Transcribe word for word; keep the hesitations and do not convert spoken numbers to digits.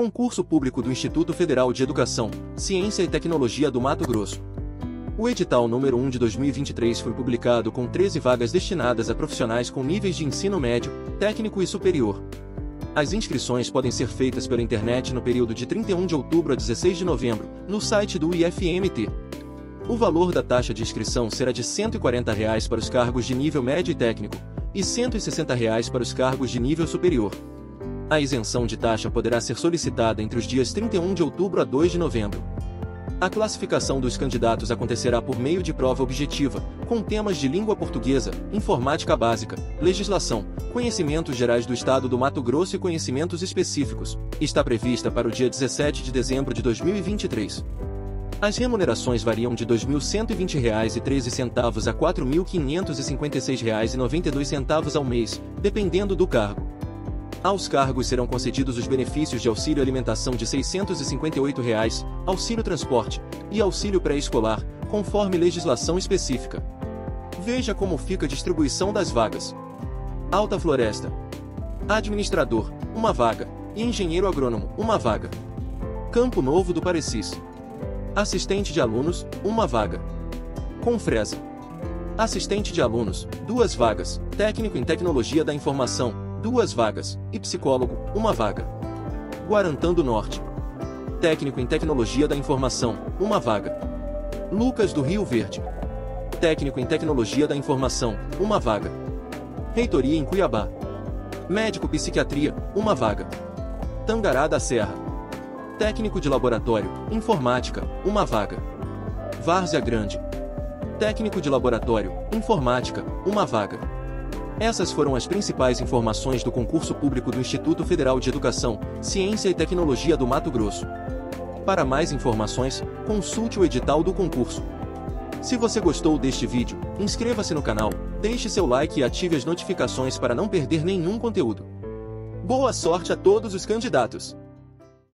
Concurso Público do Instituto Federal de Educação, Ciência e Tecnologia do Mato Grosso. O edital número um de dois mil e vinte e três foi publicado com treze vagas destinadas a profissionais com níveis de ensino médio, técnico e superior. As inscrições podem ser feitas pela internet no período de trinta e um de outubro a dezesseis de novembro, no site do I F M T. O valor da taxa de inscrição será de cento e quarenta reais para os cargos de nível médio e técnico, e cento e sessenta reais para os cargos de nível superior. A isenção de taxa poderá ser solicitada entre os dias trinta e um de outubro a dois de novembro. A classificação dos candidatos acontecerá por meio de prova objetiva, com temas de língua portuguesa, informática básica, legislação, conhecimentos gerais do Estado do Mato Grosso e conhecimentos específicos. Está prevista para o dia dezessete de dezembro de dois mil e vinte e três. As remunerações variam de dois mil cento e vinte reais e treze centavos a quatro mil quinhentos e cinquenta e seis reais e noventa e dois centavos ao mês, dependendo do cargo. Aos cargos serão concedidos os benefícios de auxílio alimentação de seiscentos e cinquenta e oito reais, auxílio transporte e auxílio pré-escolar, conforme legislação específica. Veja como fica a distribuição das vagas. Alta Floresta. Administrador, uma vaga, e engenheiro agrônomo, uma vaga. Campo Novo do Parecis. Assistente de alunos, uma vaga. Confresa. Assistente de alunos, duas vagas, técnico em tecnologia da informação, duas vagas, e psicólogo, uma vaga. Guarantã do Norte. Técnico em Tecnologia da Informação, uma vaga. Lucas do Rio Verde. Técnico em Tecnologia da Informação, uma vaga. Reitoria em Cuiabá. Médico Psiquiatria, uma vaga. Tangará da Serra. Técnico de Laboratório, Informática, uma vaga. Várzea Grande. Técnico de Laboratório, Informática, uma vaga. Essas foram as principais informações do concurso público do Instituto Federal de Educação, Ciência e Tecnologia do Mato Grosso. Para mais informações, consulte o edital do concurso. Se você gostou deste vídeo, inscreva-se no canal, deixe seu like e ative as notificações para não perder nenhum conteúdo. Boa sorte a todos os candidatos!